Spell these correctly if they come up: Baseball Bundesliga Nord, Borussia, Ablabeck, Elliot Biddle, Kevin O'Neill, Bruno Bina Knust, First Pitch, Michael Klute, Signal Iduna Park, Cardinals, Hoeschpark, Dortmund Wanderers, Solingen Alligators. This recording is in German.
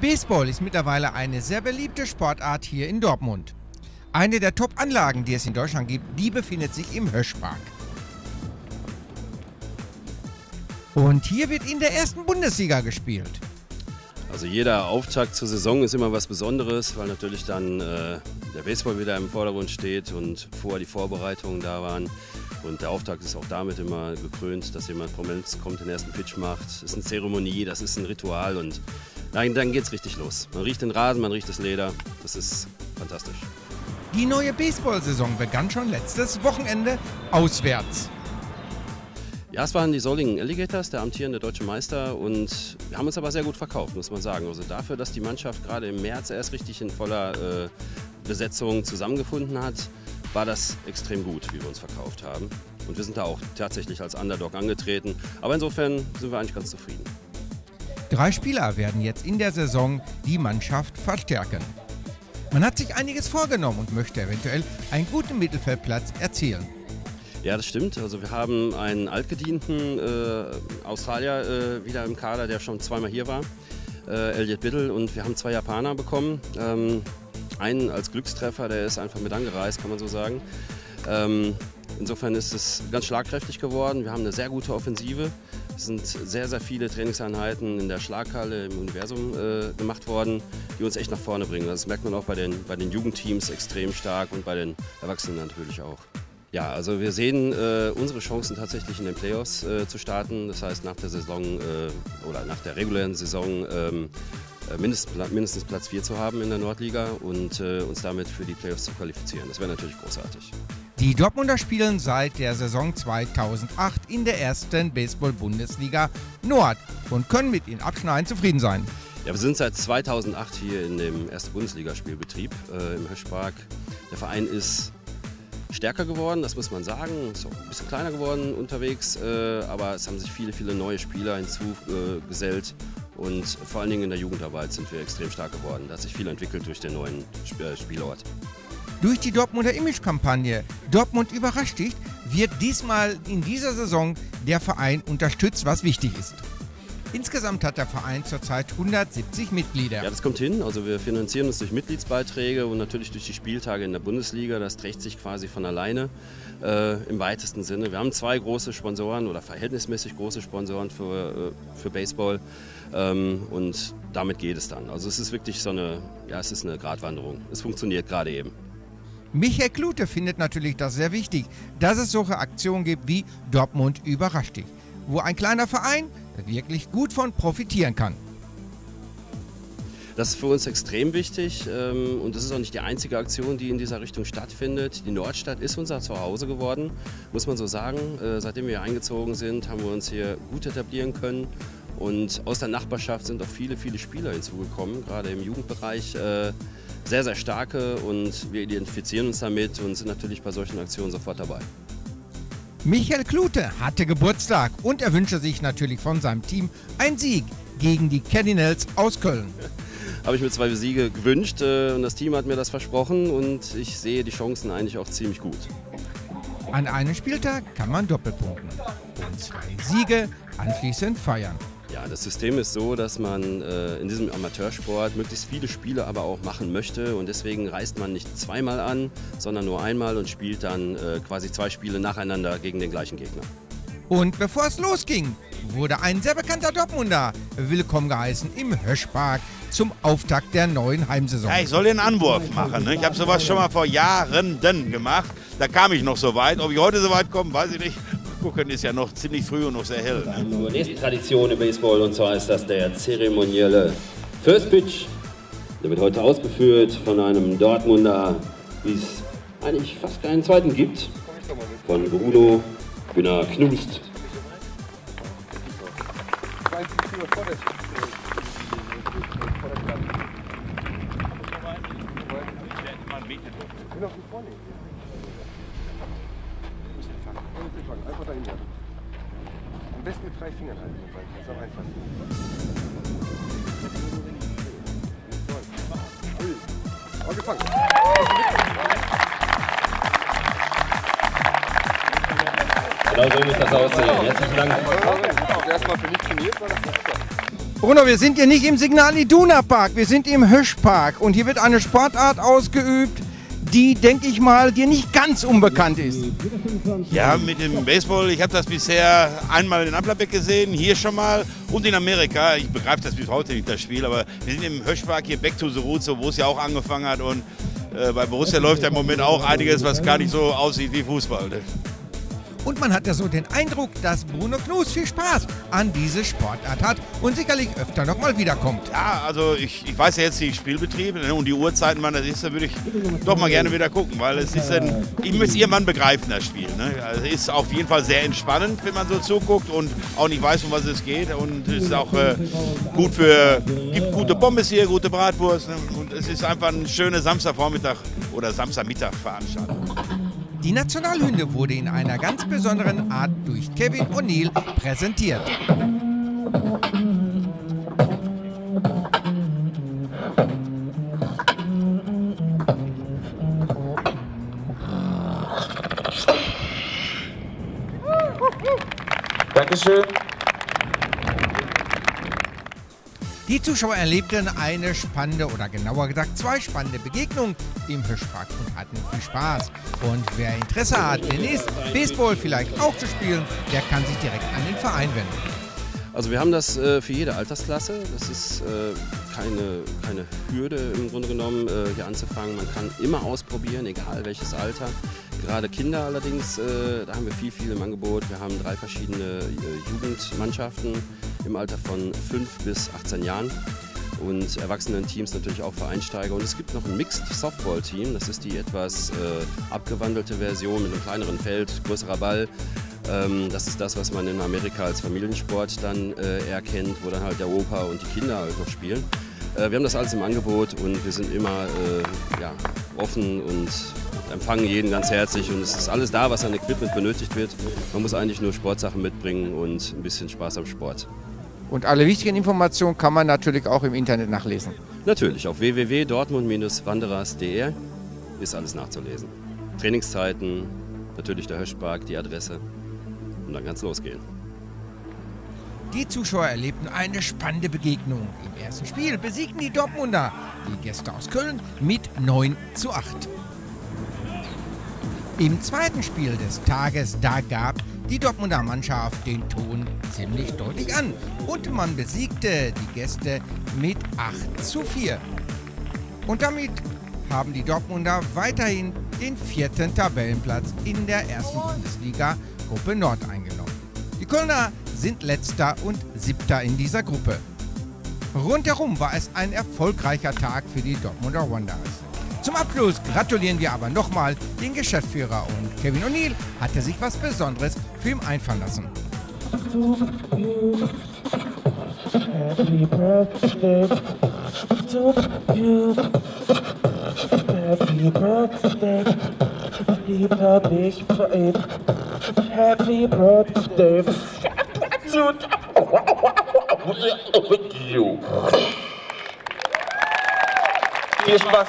Baseball ist mittlerweile eine sehr beliebte Sportart hier in Dortmund. Eine der Top-Anlagen, die es in Deutschland gibt, die befindet sich im Hoeschpark. Und hier wird in der ersten Bundesliga gespielt. Also jeder Auftakt zur Saison ist immer was Besonderes, weil natürlich dann der Baseball wieder im Vordergrund steht und vorher die Vorbereitungen da waren. Und der Auftakt ist auch damit immer gekrönt, dass jemand Prominenz kommt, den ersten Pitch macht. Das ist eine Zeremonie, das ist ein Ritual und dann geht's richtig los. Man riecht den Rasen, man riecht das Leder, das ist fantastisch. Die neue Baseball-Saison begann schon letztes Wochenende auswärts. Ja, es waren die Solingen Alligators, der amtierende deutsche Meister, und wir haben uns aber sehr gut verkauft, muss man sagen. Also dafür, dass die Mannschaft gerade im März erst richtig in voller Besetzung zusammengefunden hat, war das extrem gut, wie wir uns verkauft haben. Und wir sind da auch tatsächlich als Underdog angetreten. Aber insofern sind wir eigentlich ganz zufrieden. 3 Spieler werden jetzt in der Saison die Mannschaft verstärken. Man hat sich einiges vorgenommen und möchte eventuell einen guten Mittelfeldplatz erzielen. Ja, das stimmt. Also wir haben einen altgedienten Australier wieder im Kader, der schon zweimal hier war, Elliot Biddle, und wir haben 2 Japaner bekommen. Einen als Glückstreffer, der ist einfach mit angereist, kann man so sagen. Insofern ist es ganz schlagkräftig geworden. Wir haben eine sehr gute Offensive. Es sind sehr, sehr viele Trainingseinheiten in der Schlaghalle im Universum gemacht worden, die uns echt nach vorne bringen. Das merkt man auch bei den Jugendteams extrem stark und bei den Erwachsenen natürlich auch. Ja, also wir sehen unsere Chancen tatsächlich in den Playoffs zu starten. Das heißt, nach der Saison oder nach der regulären Saison mindestens Platz 4 zu haben in der Nordliga und uns damit für die Playoffs zu qualifizieren. Das wäre natürlich großartig. Die Dortmunder spielen seit der Saison 2008 in der ersten Baseball-Bundesliga Nord und können mit ihrem Abschneiden zufrieden sein. Ja, wir sind seit 2008 hier in dem ersten Bundesligaspielbetrieb im Hoeschpark. Der Verein ist stärker geworden, das muss man sagen, ist auch ein bisschen kleiner geworden unterwegs, aber es haben sich viele, viele neue Spieler hinzugesellt. Und vor allen Dingen in der Jugendarbeit sind wir extrem stark geworden. Da hat sich viel entwickelt durch den neuen Spielort. Durch die Dortmunder Image-Kampagne Dortmund überrascht dich wird diesmal in dieser Saison der Verein unterstützt, was wichtig ist. Insgesamt hat der Verein zurzeit 170 Mitglieder. Ja, das kommt hin. Also wir finanzieren uns durch Mitgliedsbeiträge und natürlich durch die Spieltage in der Bundesliga. Das trägt sich quasi von alleine im weitesten Sinne. Wir haben 2 große Sponsoren oder verhältnismäßig große Sponsoren für Baseball und damit geht es dann. Also es ist wirklich so eine, ja, es ist eine Gratwanderung. Es funktioniert gerade eben. Michael Klute findet natürlich das sehr wichtig, dass es solche Aktionen gibt wie Dortmund überrascht dich, wo ein kleiner Verein wirklich gut von profitieren kann. Das ist für uns extrem wichtig und das ist auch nicht die einzige Aktion, die in dieser Richtung stattfindet. Die Nordstadt ist unser Zuhause geworden, muss man so sagen. Seitdem wir hier eingezogen sind, haben wir uns hier gut etablieren können und aus der Nachbarschaft sind auch viele, viele Spieler hinzugekommen, gerade im Jugendbereich sehr, sehr starke, und wir identifizieren uns damit und sind natürlich bei solchen Aktionen sofort dabei. Michael Klute hatte Geburtstag und er wünschte sich natürlich von seinem Team einen Sieg gegen die Cardinals aus Köln. Habe ich mir 2 Siege gewünscht und das Team hat mir das versprochen und ich sehe die Chancen eigentlich auch ziemlich gut. An einem Spieltag kann man doppelpunkten und 2 Siege anschließend feiern. Ja, das System ist so, dass man in diesem Amateursport möglichst viele Spiele aber auch machen möchte und deswegen reist man nicht zweimal an, sondern nur einmal und spielt dann quasi 2 Spiele nacheinander gegen den gleichen Gegner. Und bevor es losging, wurde ein sehr bekannter Dortmunder willkommen geheißen im Hoeschpark zum Auftakt der neuen Heimsaison. Ja, ich soll den Anwurf machen, ne? Ich habe sowas schon mal vor Jahren gemacht, da kam ich noch so weit. Ob ich heute so weit komme, weiß ich nicht. Gucken ist ja noch ziemlich früh und noch sehr hell. Zur nächsten Tradition im Baseball, und zwar ist das der zeremonielle First Pitch. Der wird heute ausgeführt von einem Dortmunder, wie es eigentlich fast keinen zweiten gibt, von Bruno Bina Knust. Einfach dahin werden. Am besten mit 3 Fingern halten. Das ist am einfachsten. Oh, gefangen. Genau so muss das aussehen. Herzlichen Dank. Das erstmal für mich trainiert, war das nicht. Bruno, wir sind hier nicht im Signal Iduna Park, wir sind im Hoeschpark und hier wird eine Sportart ausgeübt, die, denke ich mal, dir nicht ganz unbekannt ist. Ja, mit dem Baseball, ich habe das bisher einmal in Ablabeck gesehen, hier schon mal und in Amerika. Ich begreife das bis heute nicht, das Spiel, aber wir sind im Hoeschpark hier back to the roots, wo es ja auch angefangen hat und bei Borussia läuft ja im Moment auch einiges, was gar nicht so aussieht wie Fußball. Und man hat ja so den Eindruck, dass Bruno Knust viel Spaß an diese Sportart hat und sicherlich öfter nochmal wiederkommt. Ja, also ich weiß ja jetzt die Spielbetriebe, ne, und die Uhrzeiten, wann das ist, da würde ich doch mal gerne wieder gucken, weil es ist ein, ich muss irgendwann begreifen, das Spiel. Ne? Also es ist auf jeden Fall sehr entspannend, wenn man so zuguckt und auch nicht weiß, um was es geht. Und es ist auch gut für, gibt gute Pommes hier, gute Bratwurst, ne? Und es ist einfach ein schöner Samstagvormittag oder Samstagmittag Veranstaltung. Die Nationalhymne wurde in einer ganz besonderen Art durch Kevin O'Neill präsentiert. Dankeschön. Die Zuschauer erlebten eine spannende oder genauer gesagt zwei spannende Begegnungen im Hoeschpark und hatten viel Spaß. Und wer Interesse hat, demnächst Baseball vielleicht auch zu spielen, der kann sich direkt an den Verein wenden. Also wir haben das für jede Altersklasse. Das ist keine Hürde im Grunde genommen, hier anzufangen. Man kann immer ausprobieren, egal welches Alter. Gerade Kinder allerdings, da haben wir viel im Angebot. Wir haben 3 verschiedene Jugendmannschaften im Alter von 5 bis 18 Jahren und Erwachsenen-Teams natürlich auch für Einsteiger. Und es gibt noch ein Mixed-Softball-Team, das ist die etwas abgewandelte Version mit einem kleineren Feld, größerer Ball. Das ist das, was man in Amerika als Familiensport dann eher kennt, wo dann halt der Opa und die Kinder halt noch spielen. Wir haben das alles im Angebot und wir sind immer offen und empfangen jeden ganz herzlich und es ist alles da, was an Equipment benötigt wird. Man muss eigentlich nur Sportsachen mitbringen und ein bisschen Spaß am Sport. Und alle wichtigen Informationen kann man natürlich auch im Internet nachlesen. Natürlich, auf www.dortmund-wanderers.de ist alles nachzulesen. Trainingszeiten, natürlich der Hoeschpark, die Adresse und dann kann es losgehen. Die Zuschauer erlebten eine spannende Begegnung. Im ersten Spiel besiegten die Dortmunder die Gäste aus Köln mit 9:8. Im zweiten Spiel des Tages, da gab die Dortmunder Mannschaft den Ton ziemlich deutlich an und man besiegte die Gäste mit 8:4. Und damit haben die Dortmunder weiterhin den 4. Tabellenplatz in der ersten Bundesliga Gruppe Nord eingenommen. Die Kölner sind Letzter und Siebter in dieser Gruppe. Rundherum war es ein erfolgreicher Tag für die Dortmunder Wanderers. Zum Abschluss gratulieren wir aber nochmal den Geschäftsführer und Kevin O'Neill hatte sich was Besonderes für ihn einfallen lassen. Viel Spaß!